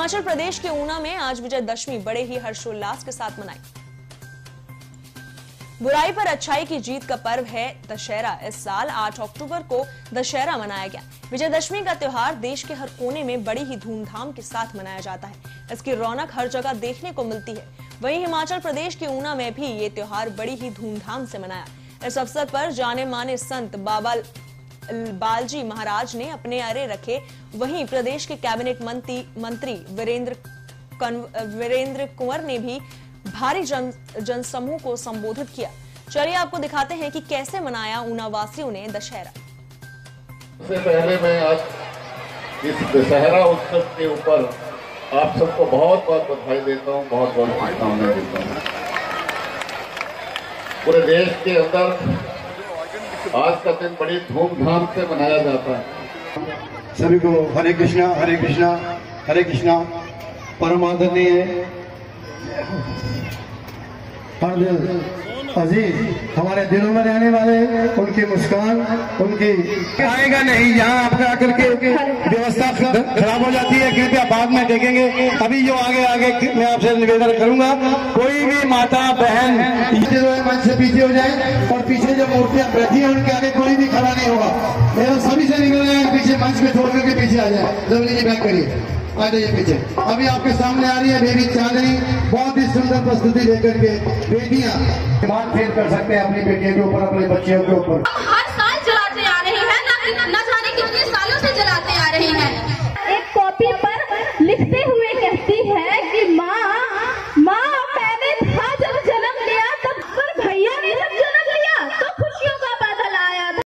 हिमाचल प्रदेश के ऊना में आज विजयदशमी बड़े ही हर्षोल्लास के साथ मनाई। बुराई पर अच्छाई की जीत का पर्व है दशहरा। इस साल 8 अक्टूबर को दशहरा मनाया गया। विजयदशमी का त्योहार देश के हर कोने में बड़ी ही धूमधाम के साथ मनाया जाता है। इसकी रौनक हर जगह देखने को मिलती है। वहीं हिमाचल प्रदेश के ऊना में भी ये त्योहार बड़ी ही धूमधाम से मनाया। इस अवसर पर जाने माने संत बाबा बाल जी महाराज ने अपने आरे रखे। वहीं प्रदेश के कैबिनेट मंत्री वीरेंद्र कंवर ने भी भारी जनसमूह को संबोधित किया। चलिए आपको दिखाते हैं कि कैसे मनाया ऊनावासियों ने दशहरा। सबसे पहले मैं आज इस दशहरा उत्सव के ऊपर आप सबको बहुत बहुत बधाई देता हूँ, बहुत बहुत शुभकामनाएं देता हूँ। पूरे देश के अंदर आज का दिन बड़ी धूमधाम से मनाया जाता है। सभी को हरे कृष्णा हरे कृष्णा हरे कृष्णा। परम आदरणीय अजीज हमारे दिलों में रहने वाले, उनकी मुस्कान उनकी आएगा नहीं। यहाँ आपका आकर के व्यवस्था खराब हो जाती है, कृपया बाद में देखेंगे। अभी जो आगे आगे मैं आपसे निवेदन करूंगा, कोई भी माता बहन पीछे जो है मंच से पीछे हो जाए, और पीछे जो मूर्तियां बैठी है उनके आगे कोई भी खड़ा नहीं होगा। मेरा सभी से निकल जाए, पीछे मंच में छोड़ करके पीछे आ जाए। जल्दी जी बैक करिए, आ जाइए पीछे। अभी आपके सामने आ रही है बेबी चांदनी, बहुत ही सुंदर प्रस्तुति लेकर के बेटियां मान फेल कर सकते हैं अपनी बेटियों के ऊपर, अपने बच्चियों के ऊपर।